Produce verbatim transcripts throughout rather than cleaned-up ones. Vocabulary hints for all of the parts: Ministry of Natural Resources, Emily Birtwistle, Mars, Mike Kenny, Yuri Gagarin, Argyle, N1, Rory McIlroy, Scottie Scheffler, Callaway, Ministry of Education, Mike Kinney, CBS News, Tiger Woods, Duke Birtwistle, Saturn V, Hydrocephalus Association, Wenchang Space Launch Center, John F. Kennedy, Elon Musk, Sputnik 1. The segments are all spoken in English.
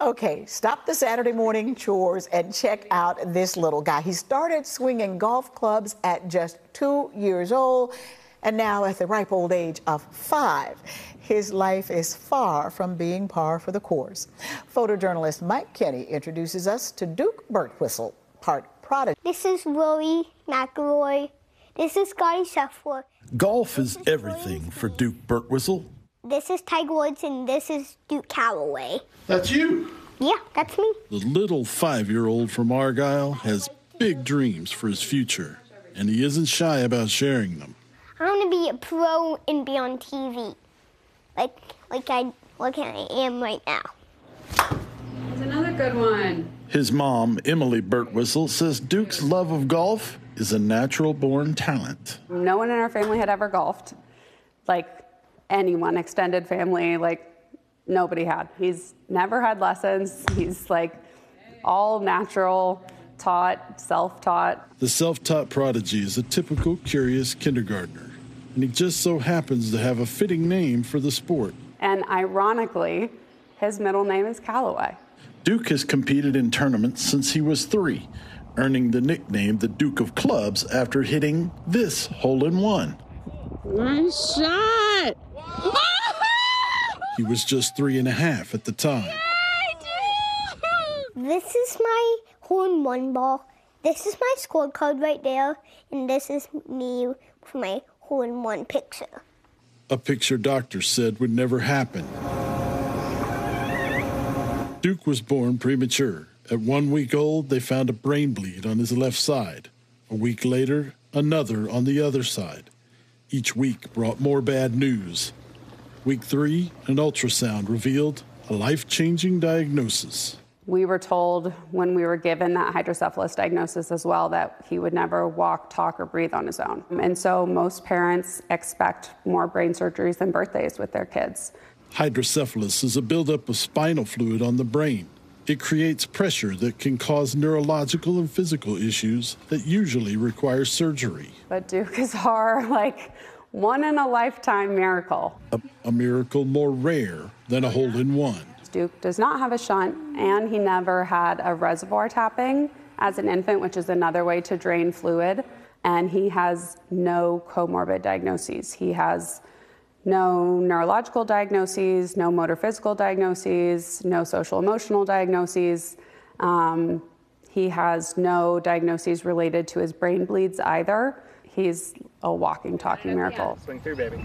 Okay, stop the Saturday morning chores and check out this little guy. He started swinging golf clubs at just two years old, and now at the ripe old age of five, his life is far from being par for the course. Photojournalist Mike Kenny introduces us to Duke Birtwistle, part prodigy. This is Rory McIlroy. This is Scottie Scheffler. Golf is everything for Duke Birtwistle. This is Tiger Woods, and this is Duke Callaway. That's you? Yeah, that's me. The little five-year-old from Argyle has big dreams for his future, and he isn't shy about sharing them. I want to be a pro and be on T V, like like I, like I am right now. There's another good one. His mom, Emily Birtwistle, says Duke's love of golf is a natural-born talent. No one in our family had ever golfed. Like... anyone, extended family, like nobody had. He's never had lessons. He's like all natural, taught, self-taught. The self-taught prodigy is a typical curious kindergartner, and he just so happens to have a fitting name for the sport. And ironically, his middle name is Callaway. Duke has competed in tournaments since he was three, earning the nickname the Duke of Clubs after hitting this hole-in-one. One shot! He was just three and a half at the time. This is my hole-in-one ball. This is my scorecard right there, and this is me with my hole-in-one picture. A picture doctors said would never happen. Duke was born premature. At one week old, they found a brain bleed on his left side. A week later, another on the other side. Each week brought more bad news. Week three, an ultrasound revealed a life-changing diagnosis. We were told when we were given that hydrocephalus diagnosis as well that he would never walk, talk, or breathe on his own. And so most parents expect more brain surgeries than birthdays with their kids. Hydrocephalus is a buildup of spinal fluid on the brain. It creates pressure that can cause neurological and physical issues that usually require surgery. But Duke is our, like, one-in-a-lifetime miracle. A, a miracle more rare than a hole-in-one. Duke does not have a shunt, and he never had a reservoir tapping as an infant, which is another way to drain fluid, and he has no comorbid diagnoses. He has no neurological diagnoses, no motor physical diagnoses, no social emotional diagnoses. Um, he has no diagnoses related to his brain bleeds either. He's a walking, talking miracle. Swing through, baby.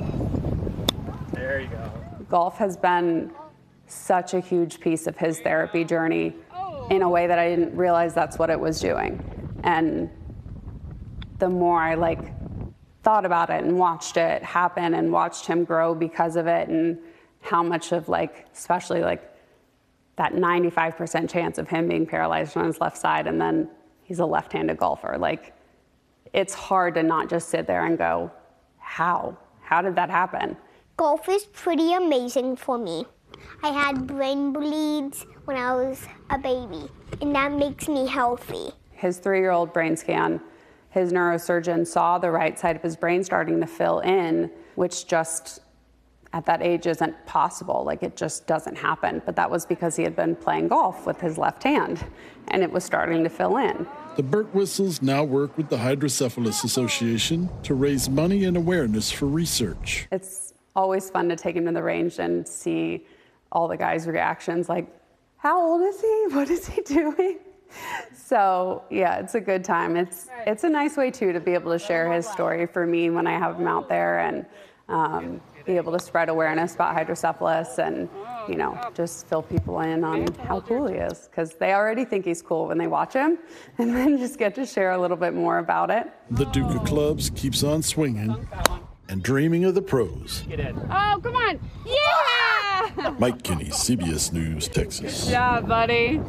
There you go. Golf has been such a huge piece of his therapy journey in a way that I didn't realize that's what it was doing. And the more I like thought about it and watched it happen and watched him grow because of it, and how much of, like, especially like that ninety-five percent chance of him being paralyzed on his left side, and then he's a left-handed golfer. Like, it's hard to not just sit there and go, how? How did that happen? Golf is pretty amazing for me. I had brain bleeds when I was a baby, and that makes me healthy. His three-year-old brain scan, his neurosurgeon saw the right side of his brain starting to fill in, which just at that age isn't possible. Like, it just doesn't happen. But that was because he had been playing golf with his left hand, and it was starting to fill in. The Birtwistles now work with the Hydrocephalus Association to raise money and awareness for research. It's always fun to take him to the range and see all the guys' reactions, like, how old is he? What is he doing? So, yeah, it's a good time. It's it's a nice way, too, to be able to share his story for me when I have him out there, and um, be able to spread awareness about hydrocephalus and, you know, just fill people in on how cool he is, because they already think he's cool when they watch him, and then just get to share a little bit more about it. The Duke of Clubs keeps on swinging and dreaming of the pros. Oh, come on. Yeah! Mike Kinney, C B S News, Texas. Good job, buddy.